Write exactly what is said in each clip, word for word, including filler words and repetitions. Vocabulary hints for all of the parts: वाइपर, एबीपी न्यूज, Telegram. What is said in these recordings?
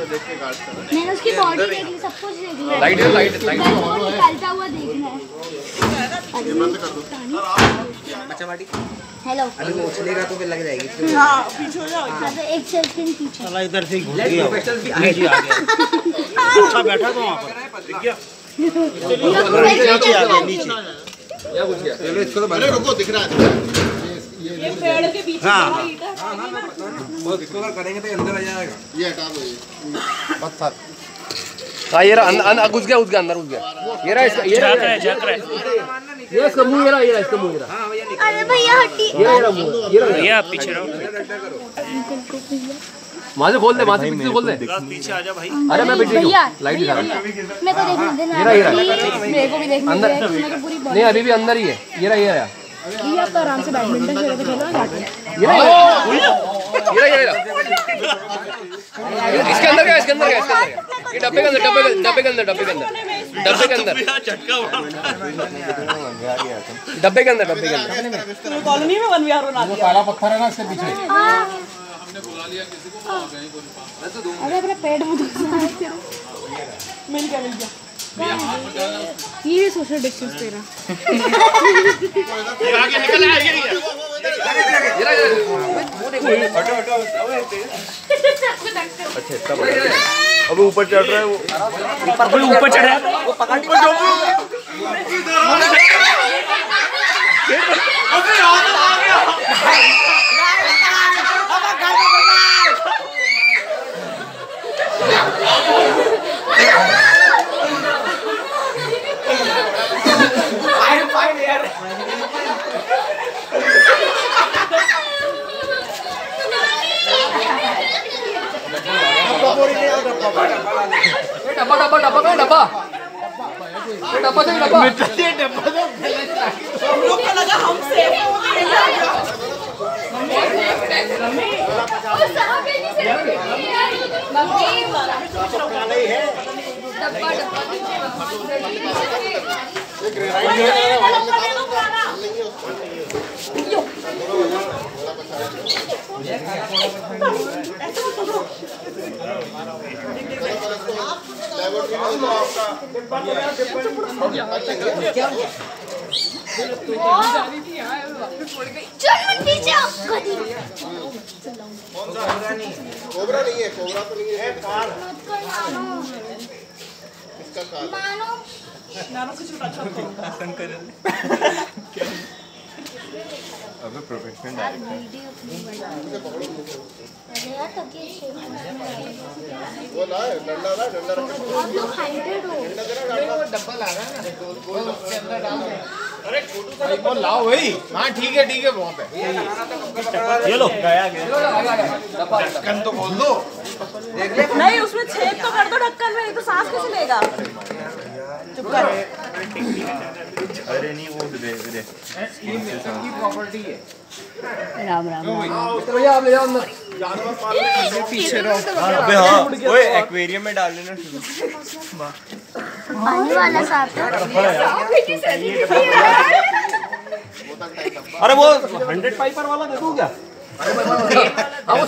मैंने उसकी बॉडी देखी, सब कुछ देखा। लाइट लाइट लाइट निकलता हुआ देखना है। अच्छा बाटी हेलो, अभी उछलेगा तो फिर लग जाएगी। हां पीछे हो जाओ, अच्छा एक सेकंड पीछे। चला इधर से घूम गया, स्पेशल भी आ गया। अच्छा बैठा तो वहां पर दिख गया, नीचे आ गया, नीचे या घुस गया। चलो इसको तो अरे रुको, दिख रहा है ये पेड़ के बीच में लाइट है। हां हां वो इसको करेंगे तो अंदर आ जाएगा। ये हटा दो, ये पत्थर का ये रहा, घुस गया घुस गया अंदर, घुस गया। ये रहा इसका, ये रहा झांक रहा है, ये इसका मुंह, ये रहा ये रहा इसका मुंह। हां भैया निकल, अरे भैया हटी, ये रहा मुंह, ये रहा। भैया पीछे रहो, वहां से खोल दे, वहां से पीछे खोल दे, पीछे आ जा भाई। अरे मैं बैठ गया, लाइट दिखा रहा है। मेरे को देखने देना, मेरे को भी देखने दे। नहीं अभी भी अंदर ही है। ये रहा ये रहा, ये तो आराम से बैडमिंटन खेल के खेलो ना। ये ये ये इसके अंदर क्या, इसके अंदर क्या, इसके अंदर, ये डब्बे के अंदर, डब्बे के डब्बे के अंदर, डब्बे के अंदर, डब्बे के अंदर झटका हुआ, डब्बे के अंदर, डब्बे के अंदर। कॉलोनी में वन विहार बना दिया, काला पत्थर है ना इसके पीछे। हमने बुला लिया किसी को, कहीं को मैं तो दूंगा। अरे अपने पेट में दुखता है, मिल गया मिल गया। ये सोशल डिस्टेंस तेरा ये आगे निकल आ गया। ये वो देखो, हटो हटो, अच्छा तब अब ऊपर चढ़ रहा है वो, ऊपर कोई ऊपर चढ़ रहा है वो, पकड़ ऊपर जाओ। अबे हाथ आ गया, अब घर में बना। डब्बा डब्बा डब्बा का डब्बा डब्बा से डब्बा मिटते डब्बा से हम लोग का लगा हम सेफ हो गए। ओ साहब ये नहीं सेफ है, डब्बा डब्बा लाओ भाई। हाँ ठीक है ठीक है, वहाँ पे ये लो गया गया। ढक्कन तो खोल दो, नहीं उसमें छेद तो कर दो ढक्कन में, तो सांस कैसे लेगा। चुप कर, अरे नहीं वो दे दे, इसकी प्रॉपर्टी है। राम राम भैया, आप ले जाओ अंदर, जानवर पालने पीछे रहो। अबे हां ओए एक्वेरियम में डाल लेना शुरू, पानी वाला सांप है। अरे वो हंड्रेड पाइपर वाला देखो क्या, अब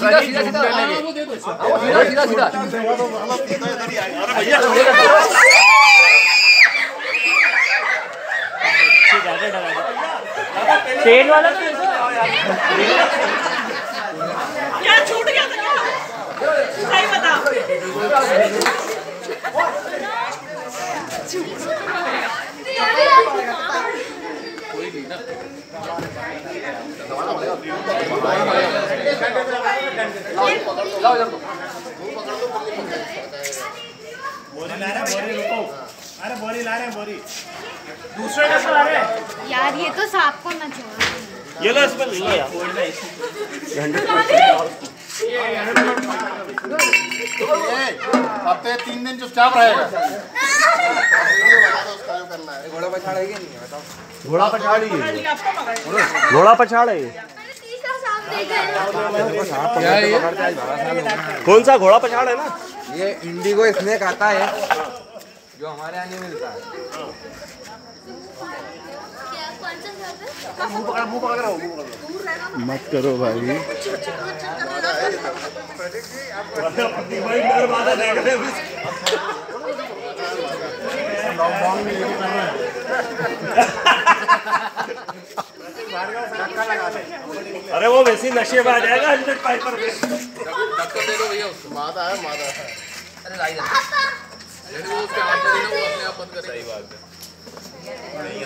सीधा सीधा सीधा वो देखो, अब सीधा सीधा सीधा। अरे भैया तेल वाला तो क्या छूट गया था, क्या सही बता। बोरी ला रहे, बोरी रुको, अरे बोरी ला रहे, बोरी दूसरे का ला रहे यार। ये तो सांप को ना छोड़ा, ये लो इसमें ले यार, हफ्ते तीन दिन चुपचाप रहेगा। घोड़ा पछाड़ है कि नहीं बताओ, घोड़ा पछाड़ है, घोड़ा पछाड़ है। कौन सा घोड़ा पछाड़ है ना, ये इंडिगो स्नेक आता है जो हमारे यहाँ नहीं मिलता है। मत करो भाई। अरे वो वैसे नशे में आ जाएगा वाइपर पे। मादा है मादा है। अरे लाई वो उसके हाथ में वो अपने आप बंद कर। सही बात है। नहीं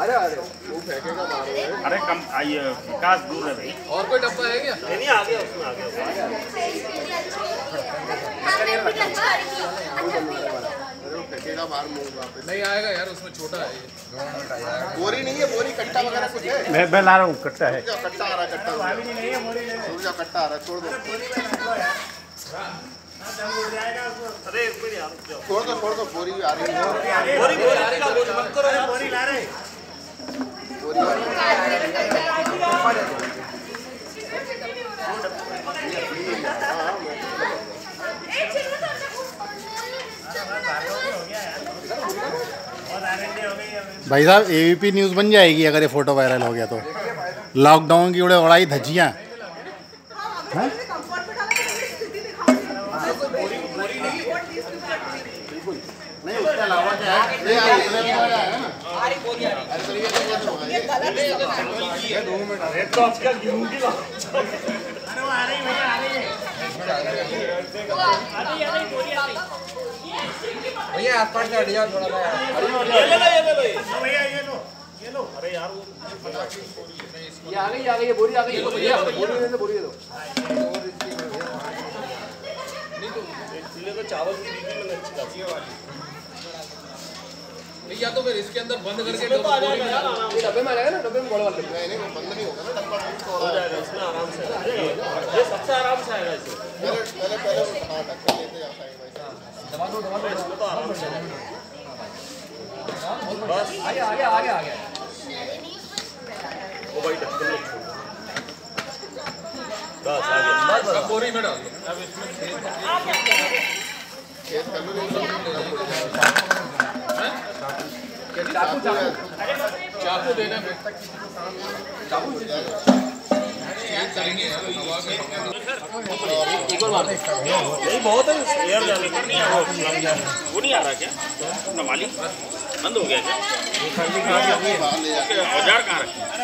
अरे अरे वो फेंकेगा मारो। अरे कम आइए विकास दूर है भाई। और कोई डब्बा है क्या? नहीं आ गया उसमें आ गया। नहीं आएगा यार उसमें छोटा है। बोरी नहीं है बोरी कट्टा वगैरह कुछ है? मैं मैं ला रहा हूँ कट्टा है। कट्टा आ रहा कट्टा कट्टा आ रहा छोड़ दो। अरे छोड़ दो छोड़ दो बोरी आ रही है। बोरी बोरी का बोरी मत करो यार। बोरी ला रहे बोरी आ रही। भाई साहब एबीपी न्यूज बन जाएगी अगर ये फोटो वायरल हो गया तो। लॉकडाउन की उड़े उड़ाई धज्जियां। भैया आप थोड़ा लो। अरे यार वो ये आ गई आ गई बोरी आ गई। बोरी दो चावल या तो फिर इसके अंदर बंद करके डब्बे में आएगा ना। डब्बे में बड़ा वाला नहीं नहीं बंद नहीं होगा ना। डब्बा हो जाएगा इसमें आराम से। ये सबसे आराम से आएगा इसे। पहले पहले फटाफट कर लेते हैं भाई साहब। दबा दो दबा दो इसको तो आराम से। बस आगे आगे आगे आगे वो भाई ढक्कन मत छोड़। बस आगे बस बोरी में डाल। अब इसमें खेत कर लो। चाकू चाकू चाकू देना चाकू चलेंगे। नहीं बहुत है एयर जाने को नहीं आ रहा। वो नहीं आ रहा क्या? मालिक बंद हो गया क्या? औजार कहाँ रखे?